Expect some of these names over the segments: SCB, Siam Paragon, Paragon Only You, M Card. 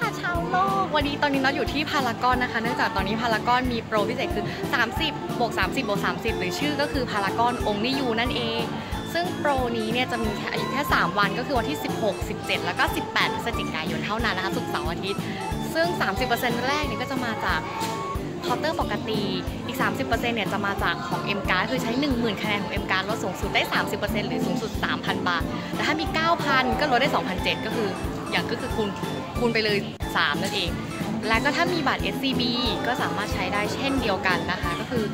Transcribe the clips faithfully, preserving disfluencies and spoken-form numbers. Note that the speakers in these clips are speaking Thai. ค่ะชาวโลกวันนี้ตอนนี้เราอยู่ที่พารากอนนะคะเนื่องจากตอนนี้พารากอนมีโปรพิเศษคือ สามสิบ บวก สามสิบ บวก สามสิบ หรือชื่อก็คือพารากอนองค์นิยูนั่นเองซึ่งโปรนี้เนี่ยจะมีอายุแค่สามวันก็คือวันที่สิบหก สิบเจ็ดแล้วก็สิบแปดพฤศจิกายนเท่านั้นนะคะศุกร์เสาร์อาทิตย์ซึ่ง สามสิบเปอร์เซ็นต์ แรกนี่ก็จะมาจากเคาน์เตอร์ปกติอีก สามสิบเปอร์เซ็นต์ เนี่ยจะมาจากของ M Card คือใช้ หนึ่งหมื่น คะแนนของ M Card ลดสูงสุดได้ สามสิบเปอร์เซ็นต์ หรือสูงสุด สามพันบาทแต่ถ้ามี เก้าพัน ก็ลดได้ สองพันเจ็ดร้อย ก็คืออย่างก็คือคูณคูณไปเลยสามนั่นเองแล้วก็ถ้ามีบัตร เอส ซี บี ก็สามารถใช้ได้เช่นเดียวกันนะคะก็คือ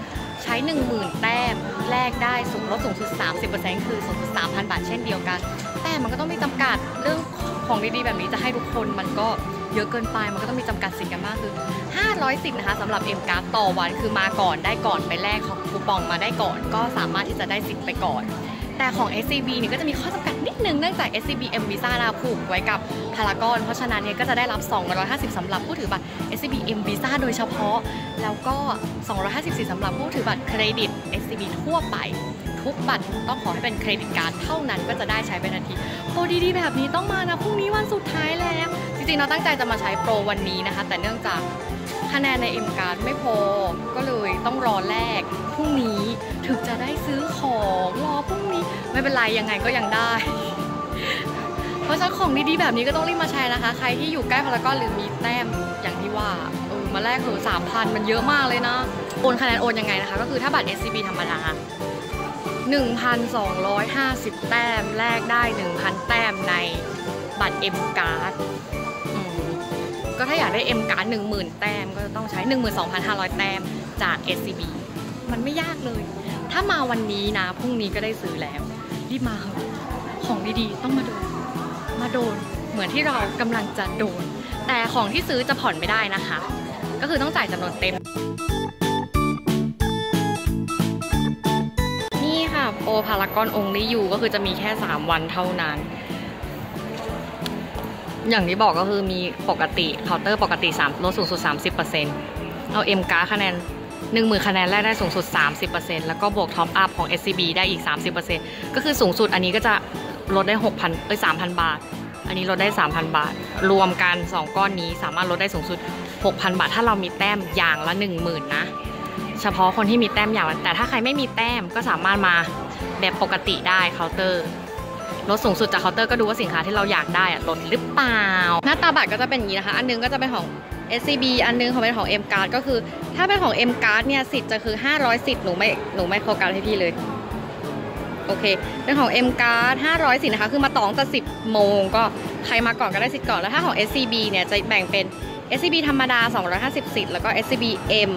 ใช้ หนึ่งหมื่น แต้มแลกได้สูงลดสูงสุด สามสิบเปอร์เซ็นต์ คือสูงสุด สามพันบาทเช่นเดียวกันแต่มันก็ต้องมีจำกัดเรื่องของดีๆแบบนี้จะให้ทุกคนมันก็เยอะเกินไปมันก็ต้องมีจำกัดสิทธิ์กันมากคือห้าร้อยสิทธิ์นะคะสำหรับ M Card ต่อวันคือมาก่อนได้ก่อนไปแลกของคูปองมาได้ก่อนก็สามารถที่จะได้สิทธิ์ไปก่อนแต่ของ เอส ซี บี เนี่ยก็จะมีข้อจำกัดนิดนึงเนื่องจาก เอส ซี บี M Visa นะผูกไว้กับพารากอนเพราะฉะนั้นเนี่ยก็จะได้รับสองร้อยห้าสิบสำหรับผู้ถือบัตร เอส ซี บี M Visa โดยเฉพาะแล้วก็สองร้อยห้าสิบสำหรับผู้ถือบัตรเครดิต เอส ซี บี ทั่วไปทุกบัตรต้องขอให้เป็นเครดิตการ์ดเท่านั้นก็จะได้ใช้เป็นทันทีโปรดีๆแบบนี้ต้องมานะพรุ่งนี้วันสุดท้ายแล้วจริงๆเราตั้งใจจะมาใช้โปรวันนี้นะคะแต่เนื่องจากคะแนนใน M Card ไม่พอก็เลยต้องรอแลกพรุ่งนี้ถึงจะได้ซื้อของรอพรุ่งนี้ไม่เป็นไรยังไงก็ยังได้ เพราะฉะนั้นของดีๆแบบนี้ก็ต้องรีบมาแชร์นะคะใครที่อยู่ใกล้พารากอนหรือมีแต้มอย่างที่ว่าเออมาแลกเถอะ สามพัน มันเยอะมากเลยนะโอนคะแนนโอนยังไงนะคะก็คือถ้าบัตร เอส ซี บี ธรรมดา หนึ่งพันสองร้อยห้าสิบ แต้มแลกได้ หนึ่งพัน แต้มในบัตร M Cardก็ถ้าอยากได้ M Card หนึ่งหมื่น แต้มก็จะต้องใช้ หนึ่งหมื่นสองพันห้าร้อย แต้มจาก เอส ซี บี มันไม่ยากเลยถ้ามาวันนี้นะพรุ่งนี้ก็ได้ซื้อแล้วรีบมาค่ะของดีๆต้องมาโดนมาโดนเหมือนที่เรากำลังจะโดนแต่ของที่ซื้อจะผ่อนไม่ได้นะคะก็คือต้องจ่ายจำนวนเต็มนี่ค่ะโอพารากอนองค์นี้อยู่ก็คือจะมีแค่สามวันเท่านั้นอย่างที่บอกก็คือมีปกติเคาน์เตอร์ปกติสามลดสูงสุด สามสิบเปอร์เซ็นต์ เอา M Card คะแนน หนึ่งหมื่น คะแนนแรกได้สูงสุด สามสิบเปอร์เซ็นต์ แล้วก็บวกท็อปอัพของ เอส ซี บี ได้อีก สามสิบเปอร์เซ็นต์ ก็คือสูงสุดอันนี้ก็จะลดได้ หกพัน เอ้ย สามพันบาทอันนี้ลดได้ สามพันบาทรวมกันสองก้อนนี้สามารถลดได้สูงสุด หกพันบาทถ้าเรามีแต้มอย่างละ หนึ่งหมื่น นะเฉพาะคนที่มีแต้มอย่างละแต่ถ้าใครไม่มีแต้มก็สามารถมาแบบปกติได้เคาน์เตอร์ลดสูงสุดจากเคาน์เตอร์ก็ดูว่าสินค้าที่เราอยากได้ลดหรือเปล่าหน้าตาบัตรก็จะเป็นอย่างนี้นะคะอันนึงก็จะเป็นของ เอส ซี บี อันนึงของเป็นของ M Card ก็คือถ้าเป็นของ M Card เนี่ยสิทธิ์จะคือห้าร้อยสิทธิ์หนูไม่หนูไม่โฟกัสให้พี่เลยโอเคเป็นของ M Card ห้าร้อยสิทธิ์นะคะคือมาต่อตั้งแต่สิบโมงก็ใครมาก่อนก็ได้สิทธิ์ก่อนแล้วถ้าของ เอส ซี บี เนี่ยจะแบ่งเป็น เอส ซี บี ธรรมดาสองร้อยห้าสิบสิทธิ์แล้วก็ เอส ซี บี M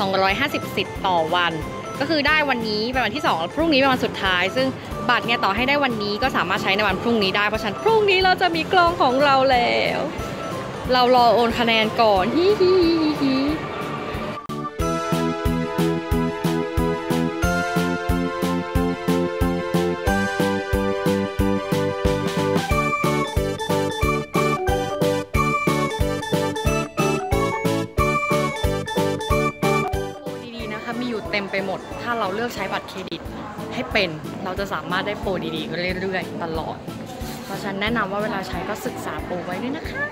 สองร้อยห้าสิบสิทธิ์ต่อวันก็คือได้วันนี้เป็นวันที่สองแล้วพรุ่งนี้เป็นวันสุดท้ายซึ่งบัตรเนี่ยต่อให้ได้วันนี้ก็สามารถใช้ในวันพรุ่งนี้ได้เพราะฉะนั้นพรุ่งนี้เราจะมีกล่องของเราแล้วเรารอโอนคะแนนก่อนฮิฮิฮิดีๆนะคะมีอยู่เต็มไปหมดถ้าเราเลือกใช้บัตรเครดิตให้เป็นเราจะสามารถได้โปรดีๆเรื่อยๆตลอดเพราะฉะนั้นแนะนำว่าเวลาใช้ก็ศึกษาโปรไว้ด้วยนะคะ